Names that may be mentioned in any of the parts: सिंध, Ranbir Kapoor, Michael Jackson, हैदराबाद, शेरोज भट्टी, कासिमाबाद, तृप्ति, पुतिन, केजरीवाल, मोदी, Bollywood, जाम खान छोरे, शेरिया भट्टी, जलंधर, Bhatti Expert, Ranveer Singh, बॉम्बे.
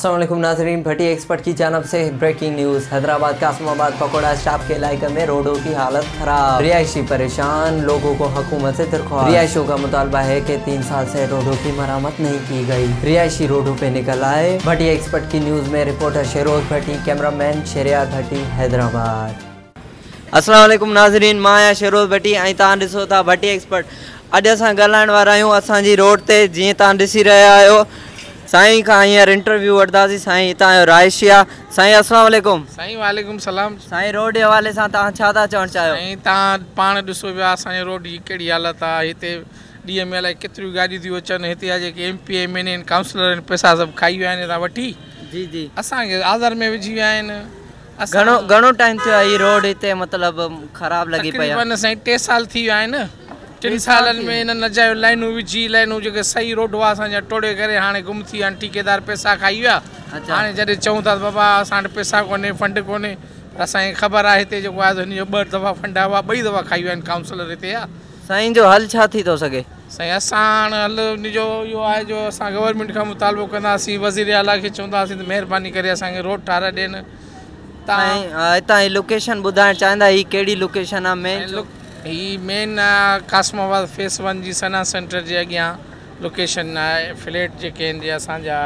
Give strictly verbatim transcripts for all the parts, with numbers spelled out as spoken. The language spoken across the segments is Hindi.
अस्सलाम वालेकुम नाज़रीन, भट्टी एक्सपर्ट की जानब से breaking news. हैदराबाद कासिमाबाद pakora staff के इलाके में रोडों की हालत खराब, रिहायशी परेशान, लोगों को हुकूमत से दरख्वास्त। रिहायशों का मुतालबा है कि तीन साल से रोडों की मरम्मत नहीं की गई, रिहायशी रोडों पे निकल आए। भट्टी एक्सपर्ट की न्यूज़ में reporter शेरोज भट्टी, camera man शेरिया भट्टी, हैदराबाद। अस्सलाम वालेकुम नाज़रीन, मां आहियां शेरोज भट्टी ऐं तव्हां ॾिसो था भट्टी एक्सपर्ट। अॼु असां ॻाल्हाइण वारा आहियूं असांजी रोड ते, जीअं तव्हां ॾिसी रहिया आहियो। साईं खां हींअर इंटरव्यू वठंदासीं। साईं हितां जो राइशी आहे। साईं अस्सलाम वालेकुम। साईं वालेकुम सलाम। साईं रोड जे हवाले सां तव्हां छा था चवणु चाहियो? साईं तव्हां पाण ॾिसो पिया असांजी रोड जी कहिड़ी हालत आहे। हिते ॾींहं में अलाए केतिरियूं गाॾियूं थियूं अचनि। हिते जा जेके एम पी एम एन आहिनि, काउंसलर आहिनि, पैसा सभु खाई विया आहिनि हितां वठी। जी जी, असांखे आज़ार में विझी विया आहिनि। घणो घणो टाइम थियो आहे हीअ रोड हिते मतिलबु ख़राबु लॻी पई आहे? साईं टे साल थी विया आहिनि। टिन साल में इन नजायो लाइनों विझी, लाइनों जो सही रोड हुआ असांजा टोड़े करे हाँ गुम थी। हाँ ठीकेदार पैसा खाई विया। हाँ जैसे चऊँ था बाबा असां वटि पैसा कोन्हे, फंड कोन्हे। असांखे ख़बर आहे हिते जेको आहे हुनजो ॿ दफ़ा फंड हुआ, ॿई दफ़ा खाई विया आहिनि काउंसलर हिते। हा साईं, जो हल छा थी थो सघे? साईं असां हाणे हल हुनजो इहो आहे जो असां गवर्नमेंट खां मुतालबो कंदासीं, वज़ीर आला खे चवंदासीं त महिरबानी करे असांखे रोड ठाराए ॾियनि। तव्हां हितां जी लोकेशन ॿुधाइणु चाहींदा, हीअ कहिड़ी लोकेशन आहे? मेन ही main कासिमाबाद phase one G Sana centre जे अॻियां लोकेशन आहे। फ्लैट जेके आहिनि जे असांजा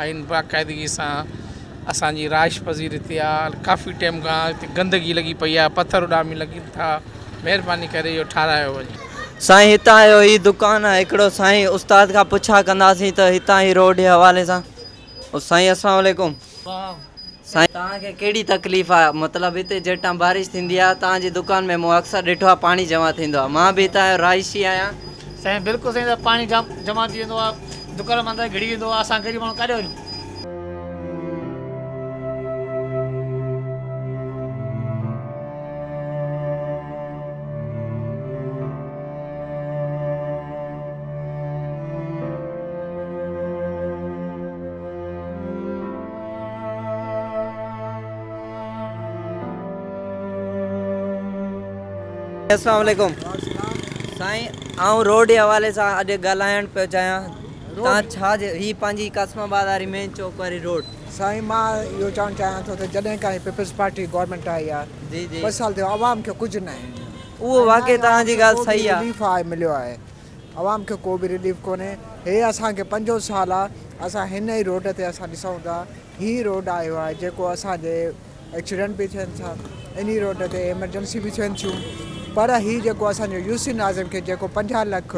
आहिनि बाक़ाइदगी सां असांजी राइश पज़ीर हिते आहे। काफ़ी टाइम खां हिते गंदगी लॻी पई आहे, पत्थर उॾामी लॻनि था। महिरबानी करे इहो ठारायो वञे। साईं हितां जो हीउ दुकानु आहे हिकिड़ो, साईं उस्ताद खां पुछा कंदासीं त हितां जी रोड जे हवाले सां। साईं अस्सलाम वालेकुम। साईं तव्हांखे कहिड़ी तकलीफ़ आहे? मतिलबु हिते जेटां बारिश थींदी आहे तव्हांजी दुकान में मूं अक्सर ॾिठो आहे पाणी जमा थींदो आहे। मां बि हितां जो रहाइशी आहियां। साईं बिल्कुलु सही आहे, पाणी जाम जमा थी वेंदो आहे, दुकान मां घिरी वेंदो आहे। असां ग़रीब माण्हू काॾे वञूं? अस्सलाम वालेकुम। साईं आऊं रोड जे हवाले सां अॼु ॻाल्हाइणु पियो चाहियां। तव्हां छा ही पंहिंजी कासिमाबाद वारी मेन चौक वारी रोड? साईं मां इहो चवणु चाहियां थो त जॾहिं खां पीपल्स पार्टी गवर्नमेंट आई आहे, ॿ साल थियो, आवाम खे कुझु न आहे। उहो वाक़ई तव्हांजी ॻाल्हि सही आहे, रिलीफ आहे मिलियो आहे। आवाम खे को बि रिलीफ कोन्हे। हे असांखे पंजो साल आहे, असां हिन ई रोड ते असां ॾिसूं था। हीउ रोड आयो आहे जेको असांजे एक्सीडेंट बि थियनि था, इन रोड ते एमरजेंसी बि थियनि थियूं। पर ही जेको असांजो यूसी नाज़िम खे जेको पंजाह लख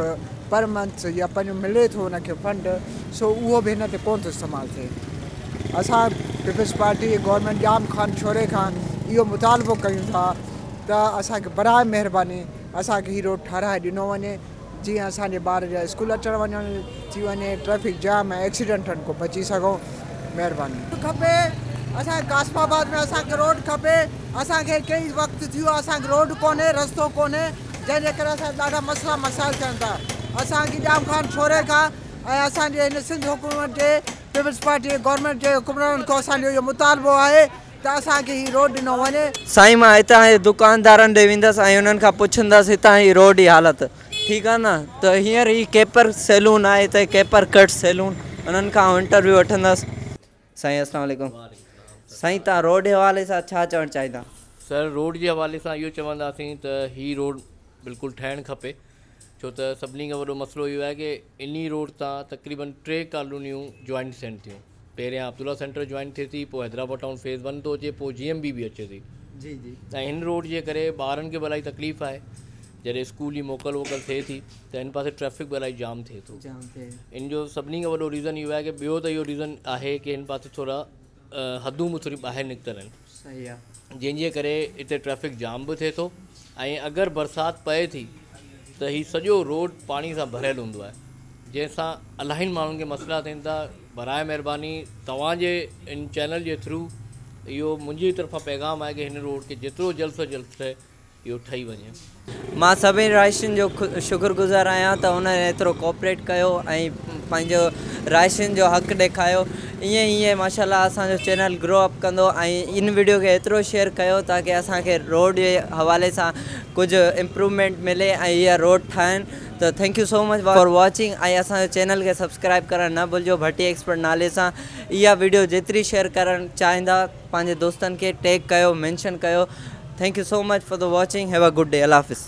पर मंथ या पंहिंजो मिले थो हुनखे फंड, सो उहो बि हिन ते कोन थो इस्तेमालु थिए। असां peoples party government जाम खान छोरे खान इहो मुतालबो कयूं था त असांखे बराए महिरबानी असांखे हीउ रोड ठाराए ॾिनो वञे, जीअं असांजे ॿार जा स्कूल अचणु वञणु थी वञे, ट्रैफिक जाम ऐं एक्सीडेंटनि खां बची सघूं। महिरबानी खपे असांखे कासिमाबाद में, असांखे रोड खपे। असांखे कई वक़्तु थी वियो, असांखे रोड कोन्हे, रस्तो कोन्हे, जंहिंजे करे असां ॾाढा मसला मसाइल थियनि था। असांखे जाम खान छोरे खां ऐं असांजे हिन सिंध हुकूमत जे पीपल्स पार्टी गवर्नमेंट जे हुकुमराननि खां असांजो इहो मुतालबो आहे त असांखे हीउ रोड ॾिनो वञे। साईं मां हितां जे दुकानदारनि ॾे वेंदसि ऐं हुननि खां पुछंदसि हितां जी रोड जी हालति। ठीकु आहे न, त हींअर हीउ केपर सैलून आहे हिते, केपर कट सैलून, उन्हनि खां इंटरव्यू वठंदसि। साईं अस्सलाम वालेकुम। साईं तव्हां रोड जे हवाले सां छा चवणु चाहींदा? सर रोड जे हवाले सां इहो चवंदासीं त हीअ रोड बिल्कुलु ठहणु खपे, छो त सभिनी खां वॾो मसइलो इहो आहे की इन रोड तां तक़रीबन टे कॉलोनियूं जॉइंट थियनि थियूं। पहिरियां अब्दुल्ला सेंटर जॉइंट थिए थी, पोइ हैदराबाद टाउन फेज़ वन थो अचे, पोइ जी एम बी बि अचे थी। जी जी, ऐं हिन रोड जे करे ॿारनि खे भलाई तकलीफ़ आहे। जॾहिं स्कूल जी मोकल वोकल थिए थी त हिन पासे ट्रैफिक भलाई जाम थिए थो। इन जो सभिनी खां वॾो रीज़न इहो आहे की ॿियो त इहो रीज़न आहे की हिन पासे थोरा हदूं मुथरी ॿाहिरि निकितल आहिनि। सही आहे, जंहिंजे करे हिते ट्रैफिक जाम बि थिए थो। ऐं अगरि बरसाति पए थी त हीउ सॼो रोड पाणी सां भरियलु हूंदो आहे, जंहिंसां इलाही माण्हुनि खे मसइला थियनि था। बराए महिरबानी तव्हांजे इन चैनल जे थ्रू इहो मुंहिंजी तरफ़ां पैगाम आहे की हिन रोड खे जेतिरो जल्द सां जल्द थिए इहो ठही वञे। मां सभिनी राइशियुनि जो शुक्रगुज़ार आहियां त हुन एतिरो कोऑपरेट कयो ऐं पंहिंजो राइशियुनि जो हक़ ॾेखारियो। ईअं ईअं माशाल्लाह असांजो चैनल ग्रो अप कंदो ऐं इन वीडियो खे एतिरो शेयर कयो ताकी असांखे रोड जे हवाले सां कुझु इम्प्रूवमेंट मिले ऐं इहा रोड ठाहिनि। तो thank you so much for watching. ऐं असांजो चैनल के सब्सक्राइब करण न भूलिजो। भट्टी एक्सपर्ट नाले सां या वीडियो जेतरी शेयर करण चाहींदा पंहिंजे दोस्तन के टैग कयो, मेंशन कयो। Thank you so much for the watching. Have a good day. अल्लाह हाफिज़।